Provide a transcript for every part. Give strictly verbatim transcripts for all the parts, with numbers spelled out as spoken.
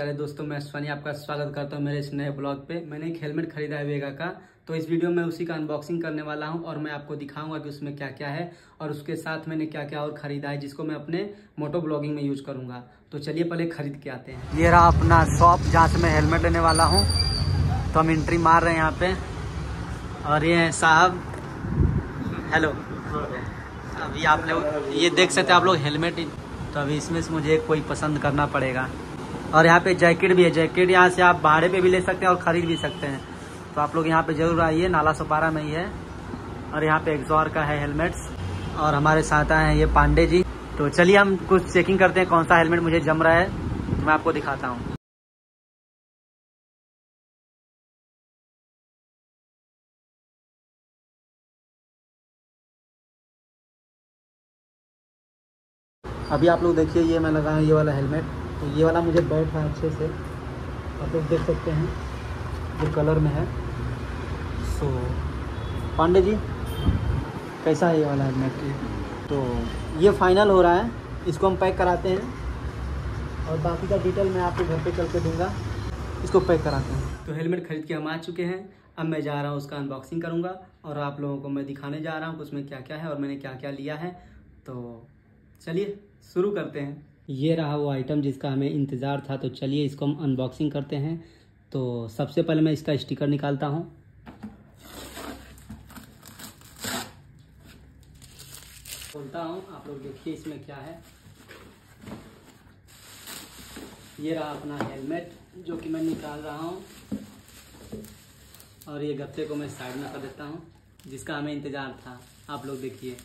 प्यारे दोस्तों, मैं सोनी आपका स्वागत करता हूं मेरे इस नए ब्लॉग पे। मैंने एक हेलमेट खरीदा है वेगा का, तो इस वीडियो में उसी का अनबॉक्सिंग करने वाला हूं और मैं आपको दिखाऊंगा कि उसमें क्या क्या है और उसके साथ मैंने क्या क्या और खरीदा है जिसको मैं अपने मोटो ब्लॉगिंग में यूज करूंगा। तो चलिए पहले खरीद के आते हैं। ये रहा अपना शॉप जहाँ से मैं हेलमेट लेने वाला हूँ। तो हम एंट्री मार रहे हैं यहाँ पे और ये हैं साहब। हेलो, अभी आप लोग ये देख सकते हैं आप लोग हेलमेट। तो अभी इसमें से मुझे कोई पसंद करना पड़ेगा। और यहाँ पे जैकेट भी है। जैकेट यहाँ से आप भाड़े पे भी ले सकते हैं और ख़रीद भी सकते हैं। तो आप लोग यहाँ पे जरूर आइए, नाला सोपारा में ही है। और यहाँ पे एक्सॉर का है हेलमेट्स। और हमारे साथ आए हैं ये पांडे जी। तो चलिए हम कुछ चेकिंग करते हैं कौन सा हेलमेट मुझे जम रहा है, तो मैं आपको दिखाता हूँ। अभी आप लोग देखिए, ये मैं लगाया ये वाला हेलमेट। तो ये वाला मुझे बैठ रहा है अच्छे से, आप लोग देख सकते हैं जो कलर में है। सो पांडे जी, कैसा है ये वाला हेलमेट? तो ये फाइनल हो रहा है, इसको हम पैक कराते हैं और बाकी का डिटेल मैं आपको घर पे चल के दूँगा। इसको पैक कराते हैं। तो हेलमेट खरीद के हम आ चुके हैं। अब मैं जा रहा हूँ, उसका अनबॉक्सिंग करूँगा और आप लोगों को मैं दिखाने जा रहा हूँ उसमें क्या क्या है और मैंने क्या क्या लिया है। तो चलिए शुरू करते हैं। ये रहा वो आइटम जिसका हमें इंतज़ार था। तो चलिए इसको हम अनबॉक्सिंग करते हैं। तो सबसे पहले मैं इसका स्टिकर निकालता हूँ। खोलता हूँ, आप लोग देखिए इसमें क्या है। ये रहा अपना हेलमेट जो कि मैं निकाल रहा हूँ और ये गत्ते को मैं साइड में कर देता हूँ जिसका हमें इंतज़ार था। आप लोग देखिए,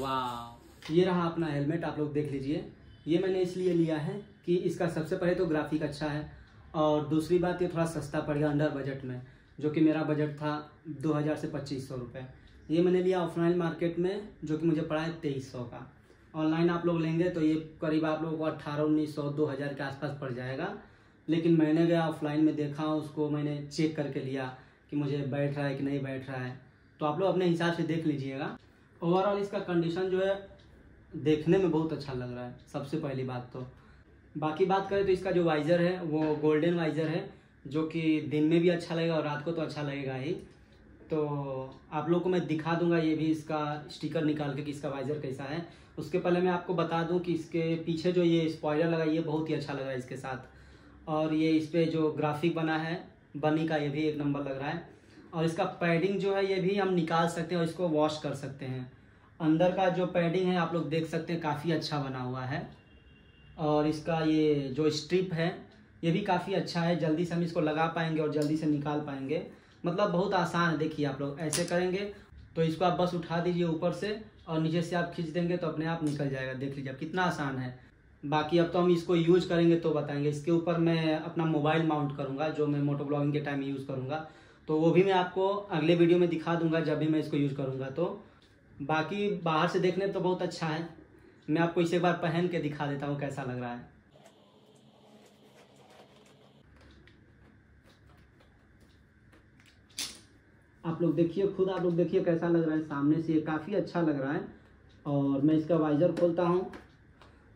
वाह! ये रहा अपना हेलमेट, आप लोग देख लीजिए। ये मैंने इसलिए लिया है कि इसका सबसे पहले तो ग्राफिक अच्छा है और दूसरी बात ये थोड़ा सस्ता पड़ गया अंडर बजट में, जो कि मेरा बजट था दो हज़ार से पच्चीस सौ रुपये। ये मैंने लिया ऑफलाइन मार्केट में, जो कि मुझे पड़ा है तेईस सौ का। ऑनलाइन आप लोग लेंगे तो ये करीब आप लोगों को अट्ठारह उन्नीस सौ दो हज़ार के आसपास पड़ जाएगा। लेकिन मैंने गया ऑफलाइन में, देखा उसको, मैंने चेक करके लिया कि मुझे बैठ रहा है कि नहीं बैठ रहा है। तो आप लोग अपने हिसाब से देख लीजिएगा। ओवरऑल इसका कंडीशन जो है देखने में बहुत अच्छा लग रहा है, सबसे पहली बात तो। बाकी बात करें तो इसका जो वाइज़र है वो गोल्डन वाइज़र है, जो कि दिन में भी अच्छा लगेगा और रात को तो अच्छा लगेगा ही। तो आप लोगों को मैं दिखा दूंगा ये भी, इसका स्टिकर निकाल के कि इसका वाइज़र कैसा है। उसके पहले मैं आपको बता दूं कि इसके पीछे जो ये स्पॉइलर लगा ये बहुत ही अच्छा लग रहा है इसके साथ। और ये इस पर जो ग्राफिक बना है बनी का, ये भी एक नंबर लग रहा है। और इसका पैडिंग जो है ये भी हम निकाल सकते हैं और इसको वॉश कर सकते हैं। अंदर का जो पैडिंग है आप लोग देख सकते हैं काफ़ी अच्छा बना हुआ है। और इसका ये जो स्ट्रिप है ये भी काफ़ी अच्छा है, जल्दी से हम इसको लगा पाएंगे और जल्दी से निकाल पाएंगे। मतलब बहुत आसान है। देखिए आप लोग ऐसे करेंगे तो इसको आप बस उठा दीजिए ऊपर से और नीचे से आप खींच देंगे तो अपने आप निकल जाएगा। देख लीजिए आप, कितना आसान है। बाकी अब तो हम इसको यूज करेंगे तो बताएंगे। इसके ऊपर मैं अपना मोबाइल माउंट करूँगा जो मैं मोटो ब्लॉगिंग के टाइम यूज़ करूँगा, तो वो भी मैं आपको अगले वीडियो में दिखा दूंगा जब भी मैं इसको यूज़ करूँगा। तो बाकी बाहर से देखने तो बहुत अच्छा है। मैं आपको इसे एक बार पहन के दिखा देता हूँ कैसा लग रहा है। आप लोग देखिए, खुद आप लोग देखिए कैसा लग रहा है सामने से। ये काफ़ी अच्छा लग रहा है। और मैं इसका वाइजर खोलता हूँ।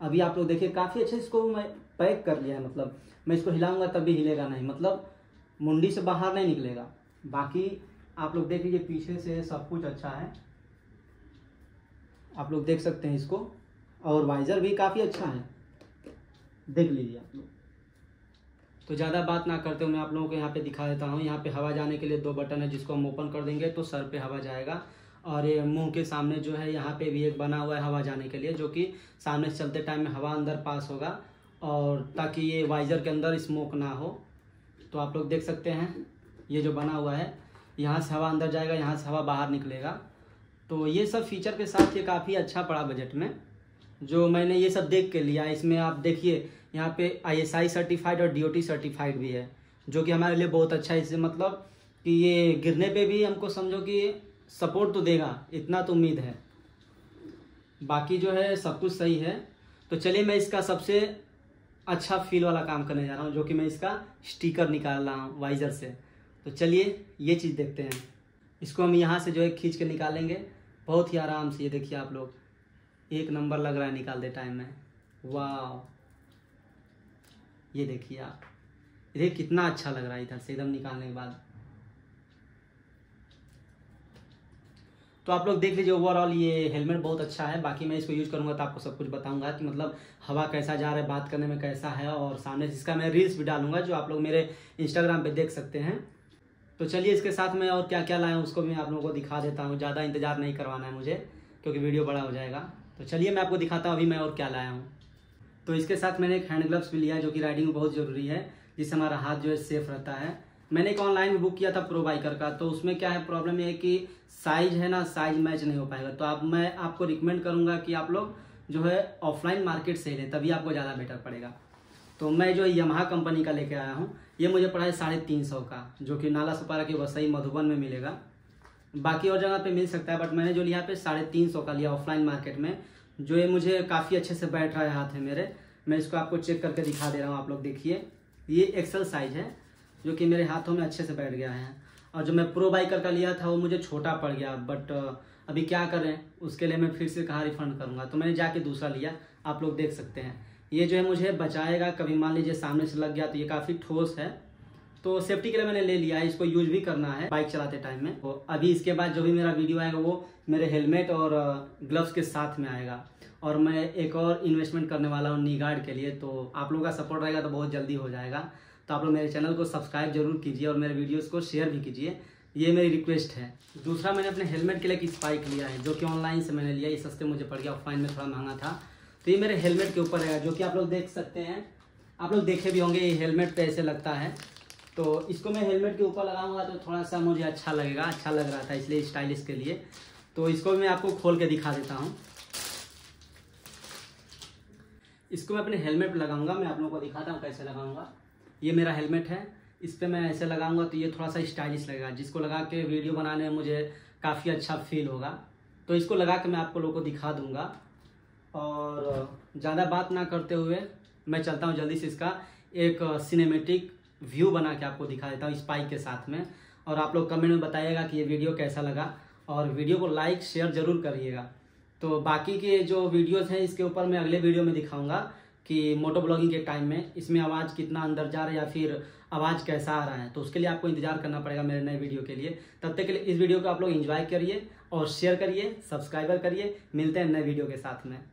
अभी आप लोग देखिए काफ़ी अच्छे इसको मैं पैक कर लिया है। मतलब मैं इसको हिलाऊँगा तब भी हिलेगा नहीं, मतलब मुंडी से बाहर नहीं निकलेगा। बाकी आप लोग देख लीजिए पीछे से सब कुछ अच्छा है, आप लोग देख सकते हैं इसको। और वाइजर भी काफ़ी अच्छा है, देख लीजिए आप लोग। तो ज़्यादा बात ना करते हुए मैं आप लोगों को यहाँ पे दिखा देता हूँ। यहाँ पे हवा जाने के लिए दो बटन है जिसको हम ओपन कर देंगे तो सर पे हवा जाएगा। और ये मुंह के सामने जो है यहाँ पे भी एक बना हुआ है हवा जाने के लिए, जो कि सामने से चलते टाइम में हवा अंदर पास होगा और ताकि ये वाइजर के अंदर स्मोक ना हो। तो आप लोग देख सकते हैं ये जो बना हुआ है, यहाँ से हवा अंदर जाएगा, यहाँ से हवा बाहर निकलेगा। तो ये सब फीचर के साथ ये काफ़ी अच्छा पड़ा बजट में, जो मैंने ये सब देख के लिया। इसमें आप देखिए यहाँ पे आई एस आई सर्टिफाइड और डी ओ टी सर्टिफाइड भी है, जो कि हमारे लिए बहुत अच्छा है। इससे मतलब कि ये गिरने पे भी हमको समझो कि सपोर्ट तो देगा, इतना तो उम्मीद है। बाकी जो है सब कुछ सही है। तो चलिए मैं इसका सबसे अच्छा फील वाला काम करने जा रहा हूँ, जो कि मैं इसका स्टिकर निकाल रहा हूँ वाइजर से। तो चलिए ये चीज़ देखते हैं। इसको हम यहाँ से जो है खींच के निकालेंगे बहुत ही आराम से। ये देखिए आप लोग, एक नंबर लग रहा है निकालते टाइम में। वाह! ये देखिए आप, ये कितना अच्छा लग रहा है इधर से एकदम निकालने के बाद। तो आप लोग देख लीजिए ओवरऑल ये हेलमेट बहुत अच्छा है। बाकी मैं इसको यूज़ करूंगा तो आपको सब कुछ बताऊंगा कि मतलब हवा कैसा जा रहा है, बात करने में कैसा है, और सामने इसका मैं रील्स भी डालूंगा जो आप लोग मेरे इंस्टाग्राम पे देख सकते हैं। तो चलिए इसके साथ मैं और क्या क्या लाया हूँ उसको मैं आप लोगों को दिखा देता हूँ। ज़्यादा इंतजार नहीं करवाना है मुझे क्योंकि वीडियो बड़ा हो जाएगा। तो चलिए मैं आपको दिखाता हूँ अभी मैं और क्या लाया हूँ। तो इसके साथ मैंने एक हैंड ग्लव्स भी लिया जो कि राइडिंग में बहुत ज़रूरी है, जिससे हमारा हाथ जो है सेफ रहता है। मैंने एक ऑनलाइन में बुक किया था प्रो बाइकर का, तो उसमें क्या है प्रॉब्लम ये है कि साइज है ना, साइज मैच नहीं हो पाएगा। तो आप मैं आपको रिकमेंड करूंगा कि आप लोग जो है ऑफलाइन मार्केट से लें, तभी आपको ज़्यादा बेटर पड़ेगा। तो मैं जो यामाहा कंपनी का लेके आया हूँ, ये मुझे पड़ा है साढ़े तीन सौ का, जो कि नाला सुपारा के वसई मधुबन में मिलेगा, बाकी और जगह पर मिल सकता है, बट मैंने जो लिया पे साढ़े तीन सौ का लिया ऑफलाइन मार्केट में। जो ये मुझे काफ़ी अच्छे से बैठ रहा है हाथ है मेरे। मैं इसको आपको चेक करके दिखा दे रहा हूँ, आप लोग देखिए। ये एक्सल साइज है जो कि मेरे हाथों में अच्छे से बैठ गया है। और जो मैं प्रो बाइकर का लिया था वो मुझे छोटा पड़ गया, बट अभी क्या करें उसके लिए मैं फिर से कहाँ रिफंड करूँगा, तो मैंने जाके दूसरा लिया। आप लोग देख सकते हैं ये जो है मुझे बचाएगा, कभी मान लीजिए सामने से लग गया तो ये काफ़ी ठोस है। तो सेफ्टी के लिए मैंने ले लिया है, इसको यूज भी करना है बाइक चलाते टाइम में। तो अभी इसके बाद जो भी मेरा वीडियो आएगा वो मेरे हेलमेट और ग्लव्स के साथ में आएगा। और मैं एक और इन्वेस्टमेंट करने वाला हूँ नी गार्ड के लिए, तो आप लोगों का सपोर्ट रहेगा तो बहुत जल्दी हो जाएगा। तो आप लोग मेरे चैनल को सब्सक्राइब जरूर कीजिए और मेरे वीडियोस को शेयर भी कीजिए, ये मेरी रिक्वेस्ट है। दूसरा मैंने अपने हेलमेट के लिए एक स्पाइक लिया है जो कि ऑनलाइन से मैंने लिया, ये सस्ते मुझे पड़ गया, ऑफलाइन में थोड़ा महंगा था। तो ये मेरे हेलमेट के ऊपर है जो कि आप लोग देख सकते हैं, आप लोग देखे भी होंगे, ये हेलमेट पे ऐसे लगता है। तो इसको मैं हेलमेट के ऊपर लगाऊंगा तो थोड़ा सा मुझे अच्छा लगेगा, अच्छा लग रहा था इसलिए स्टाइलिश के लिए। तो इसको मैं आपको खोल के दिखा देता हूँ, इसको मैं अपने हेलमेट पर लगाऊंगा, मैं आप लोगों को दिखाता हूँ कैसे लगाऊंगा। ये मेरा हेलमेट है, इस पर मैं ऐसे लगाऊंगा तो ये थोड़ा सा स्टाइलिश लगेगा, जिसको लगा के वीडियो बनाने में मुझे काफ़ी अच्छा फील होगा। तो इसको लगा के मैं आपको लोगों को दिखा दूंगा। और ज़्यादा बात ना करते हुए मैं चलता हूँ, जल्दी से इसका एक सिनेमेटिक व्यू बना के आपको दिखा देता हूँ स्पाइक के साथ में। और आप लोग कमेंट में बताइएगा कि ये वीडियो कैसा लगा, और वीडियो को लाइक शेयर ज़रूर करिएगा। तो बाकी के जो वीडियोज़ हैं इसके ऊपर मैं अगले वीडियो में दिखाऊँगा कि मोटो ब्लॉगिंग के टाइम में इसमें आवाज़ कितना अंदर जा रहा है या फिर आवाज़ कैसा आ रहा है। तो उसके लिए आपको इंतजार करना पड़ेगा मेरे नए वीडियो के लिए। तब तक के लिए इस वीडियो को आप लोग एंजॉय करिए और शेयर करिए, सब्सक्राइब करिए। मिलते हैं नए वीडियो के साथ में।